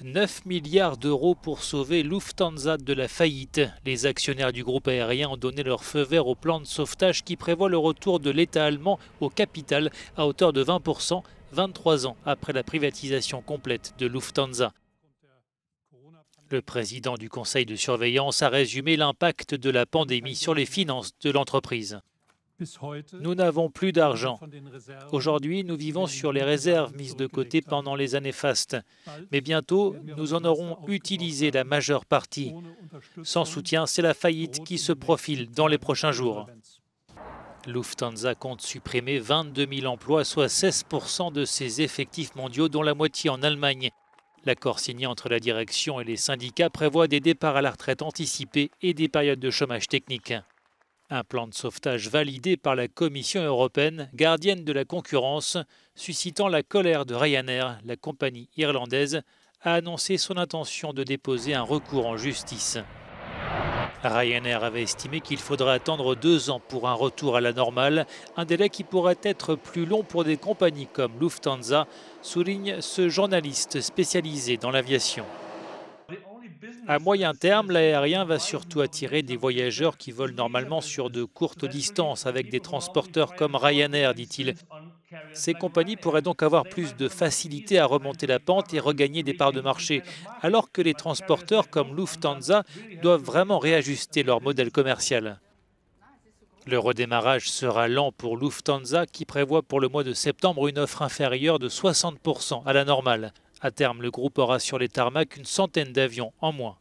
9 milliards d'euros pour sauver Lufthansa de la faillite. Les actionnaires du groupe aérien ont donné leur feu vert au plan de sauvetage qui prévoit le retour de l'État allemand au capital à hauteur de 20%, 23 ans après la privatisation complète de Lufthansa. Le président du conseil de surveillance a résumé l'impact de la pandémie sur les finances de l'entreprise. Nous n'avons plus d'argent. Aujourd'hui, nous vivons sur les réserves mises de côté pendant les années fastes. Mais bientôt, nous en aurons utilisé la majeure partie. Sans soutien, c'est la faillite qui se profile dans les prochains jours. Lufthansa compte supprimer 22 000 emplois, soit 16% de ses effectifs mondiaux, dont la moitié en Allemagne. L'accord signé entre la direction et les syndicats prévoit des départs à la retraite anticipés et des périodes de chômage technique. Un plan de sauvetage validé par la Commission européenne, gardienne de la concurrence, suscitant la colère de Ryanair, la compagnie irlandaise, a annoncé son intention de déposer un recours en justice. Ryanair avait estimé qu'il faudrait attendre 2 ans pour un retour à la normale, un délai qui pourrait être plus long pour des compagnies comme Lufthansa, souligne ce journaliste spécialisé dans l'aviation. À moyen terme, l'aérien va surtout attirer des voyageurs qui volent normalement sur de courtes distances avec des transporteurs comme Ryanair, dit-il. Ces compagnies pourraient donc avoir plus de facilité à remonter la pente et regagner des parts de marché, alors que les transporteurs comme Lufthansa doivent vraiment réajuster leur modèle commercial. Le redémarrage sera lent pour Lufthansa qui prévoit pour le mois de septembre une offre inférieure de 60% à la normale. À terme, le groupe aura sur les tarmacs une centaine d'avions en moins.